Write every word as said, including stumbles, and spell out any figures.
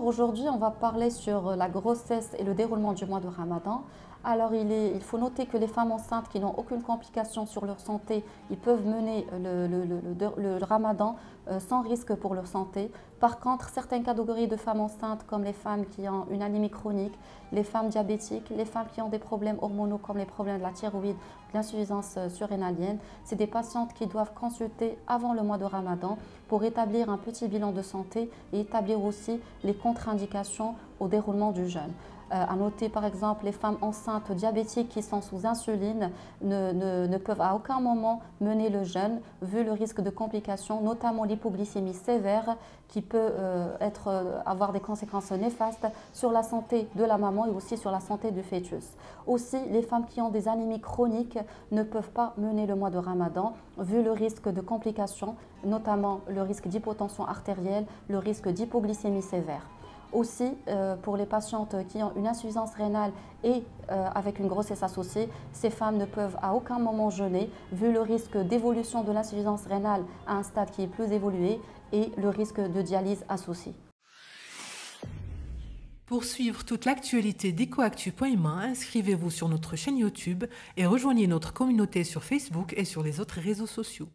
Bonjour, aujourd'hui on va parler sur la grossesse et le déroulement du mois de Ramadan. Alors il, est, il faut noter que les femmes enceintes qui n'ont aucune complication sur leur santé, ils peuvent mener le, le, le, le, le Ramadan sans risque pour leur santé. Par contre, certaines catégories de femmes enceintes comme les femmes qui ont une anémie chronique, les femmes diabétiques, les femmes qui ont des problèmes hormonaux comme les problèmes de la thyroïde, l'insuffisance surrénalienne, c'est des patientes qui doivent consulter avant le mois de Ramadan pour établir un petit bilan de santé et établir aussi les contre-indications au déroulement du jeûne. Euh, à noter par exemple les femmes enceintes diabétiques qui sont sous insuline ne, ne, ne peuvent à aucun moment mener le jeûne vu le risque de complications, notamment l'hypoglycémie sévère qui peut euh, être, euh, avoir des conséquences néfastes sur la santé de la maman et aussi sur la santé du fœtus. Aussi, les femmes qui ont des anémies chroniques ne peuvent pas mener le mois de Ramadan vu le risque de complications, notamment le risque d'hypotension artérielle, le risque d'hypoglycémie sévère. Aussi, euh, pour les patientes qui ont une insuffisance rénale et euh, avec une grossesse associée, ces femmes ne peuvent à aucun moment jeûner, vu le risque d'évolution de l'insuffisance rénale à un stade qui est plus évolué et le risque de dialyse associé. Pour suivre toute l'actualité d'Ecoactu point M A, inscrivez-vous sur notre chaîne YouTube et rejoignez notre communauté sur Facebook et sur les autres réseaux sociaux.